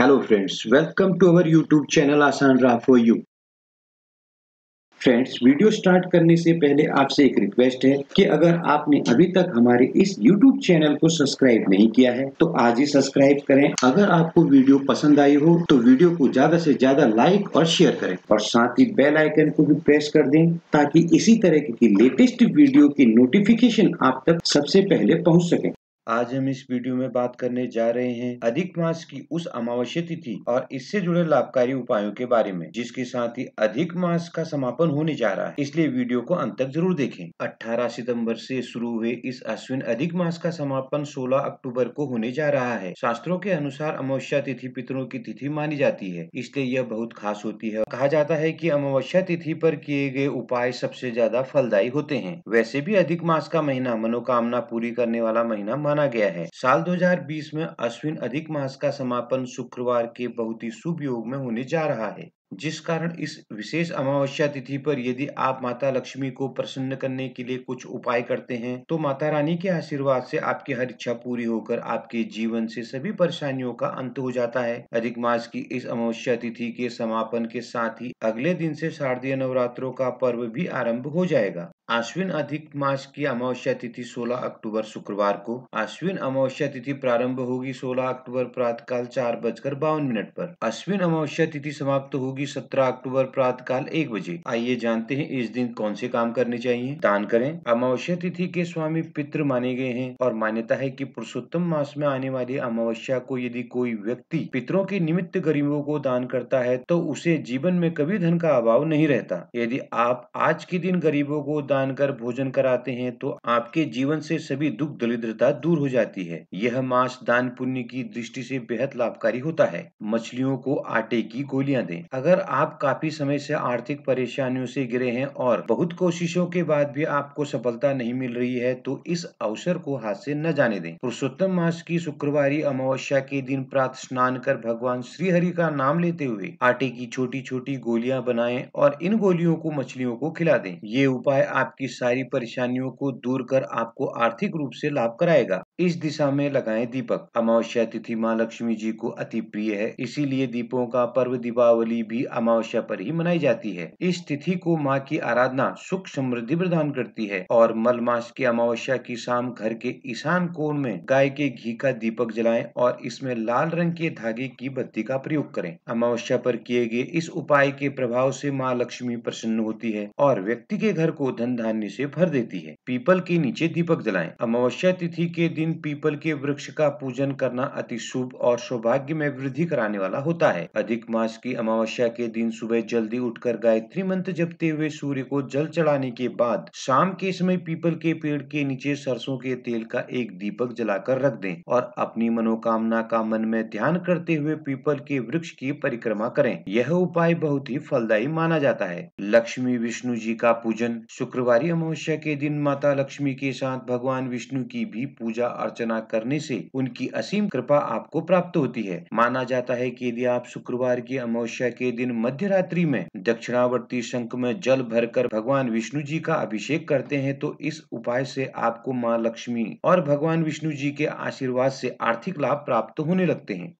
Hello friends, welcome to our YouTube channel Aasan Raah 4 you. Friends, video start करने से पहले आपसे एक रिक्वेस्ट है कि अगर आपने अभी तक हमारे इस यूट्यूब चैनल को सब्सक्राइब नहीं किया है तो आज ही सब्सक्राइब करें। अगर आपको वीडियो पसंद आई हो तो वीडियो को ज्यादा से ज्यादा लाइक और शेयर करें और साथ ही बेल आइकन को भी प्रेस कर दें ताकि इसी तरह की लेटेस्ट वीडियो की नोटिफिकेशन आप तक सबसे पहले पहुँच सके। आज हम इस वीडियो में बात करने जा रहे हैं अधिक मास की उस अमावस्या तिथि और इससे जुड़े लाभकारी उपायों के बारे में जिसके साथ ही अधिक मास का समापन होने जा रहा है, इसलिए वीडियो को अंत तक जरूर देखें। 18 सितंबर से शुरू हुए इस अश्विन अधिक मास का समापन 16 अक्टूबर को होने जा रहा है। शास्त्रों के अनुसार अमावस्या तिथि पितरों की तिथि मानी जाती है, इसलिए यह बहुत खास होती है। कहा जाता है कि अमावस्या तिथि पर किए गए उपाय सबसे ज्यादा फलदायी होते हैं। वैसे भी अधिक मास का महीना मनोकामना पूरी करने वाला महीना माना गया है। साल 2020 में अश्विन अधिक मास का समापन शुक्रवार के बहुत ही शुभ योग में होने जा रहा है, जिस कारण इस विशेष अमावस्या तिथि पर यदि आप माता लक्ष्मी को प्रसन्न करने के लिए कुछ उपाय करते हैं तो माता रानी के आशीर्वाद से आपकी हर इच्छा पूरी होकर आपके जीवन से सभी परेशानियों का अंत हो जाता है। अधिक मास की इस अमावस्या तिथि के समापन के साथ ही अगले दिन से शारदीय नवरात्रों का पर्व भी आरंभ हो जाएगा। अश्विन अधिक मास की अमावस्या तिथि 16 अक्टूबर शुक्रवार को अश्विन अमावस्या तिथि प्रारंभ होगी 16 अक्टूबर प्रातःकाल 4:52 पर। अश्विन अमावस्या तिथि समाप्त होगी 17 अक्टूबर प्रातःकाल 1 बजे। आइए जानते हैं इस दिन कौन से काम करने चाहिए। दान करें। अमावस्या तिथि के स्वामी पितृ माने गए हैं और मान्यता है कि पुरुषोत्तम मास में आने वाली अमावस्या को यदि कोई व्यक्ति पितरों के निमित्त गरीबों को दान करता है तो उसे जीवन में कभी धन का अभाव नहीं रहता। यदि आप आज के दिन गरीबों को कर भोजन कराते हैं तो आपके जीवन से सभी दुख दरिद्रता दूर हो जाती है। यह मास दान पुण्य की दृष्टि से बेहद लाभकारी होता है। मछलियों को आटे की गोलियां दें। अगर आप काफी समय से आर्थिक परेशानियों से घिरे हैं और बहुत कोशिशों के बाद भी आपको सफलता नहीं मिल रही है तो इस अवसर को हाथ से न जाने दें। पुरुषोत्तम मास की शुक्रवारी अमावस्या के दिन प्रातः स्नान कर भगवान श्री हरि का नाम लेते हुए आटे की छोटी छोटी गोलियां बनाएं और इन गोलियों को मछलियों को खिला दें। ये उपाय आपकी सारी परेशानियों को दूर कर आपको आर्थिक रूप से लाभ कराएगा। इस दिशा में लगाएं दीपक। अमावस्या तिथि मां लक्ष्मी जी को अति प्रिय है, इसीलिए दीपों का पर्व दीपावली भी अमावस्या पर ही मनाई जाती है। इस तिथि को मां की आराधना सुख समृद्धि प्रदान करती है और मलमास की अमावस्या की शाम घर के ईशान कोण में गाय के घी का दीपक जलाएं और इसमें लाल रंग के धागे की बत्ती का प्रयोग करें। अमावस्या पर किए गए इस उपाय के प्रभाव से माँ लक्ष्मी प्रसन्न होती है और व्यक्ति के घर को धन धान्य से भर देती है। पीपल के नीचे दीपक जलाएं। अमावस्या तिथि के दिन पीपल के वृक्ष का पूजन करना अति शुभ और सौभाग्य में वृद्धि कराने वाला होता है। अधिक मास की अमावस्या के दिन सुबह जल्दी उठकर गायत्री मंत्र जपते हुए सूर्य को जल चढ़ाने के बाद शाम के समय पीपल के पेड़ के नीचे सरसों के तेल का एक दीपक जलाकर रख दें और अपनी मनोकामना का मन में ध्यान करते हुए पीपल के वृक्ष की परिक्रमा करें। यह उपाय बहुत ही फलदायी माना जाता है। लक्ष्मी विष्णु जी का पूजन। शुक्रवार अमावस्या के दिन माता लक्ष्मी के साथ भगवान विष्णु की भी पूजा अर्चना करने से उनकी असीम कृपा आपको प्राप्त होती है। माना जाता है कि यदि आप शुक्रवार की अमावस्या के दिन मध्य रात्रि में दक्षिणावर्ती शंख में जल भरकर भगवान विष्णु जी का अभिषेक करते हैं तो इस उपाय से आपको माँ लक्ष्मी और भगवान विष्णु जी के आशीर्वाद से आर्थिक लाभ प्राप्त होने लगते हैं।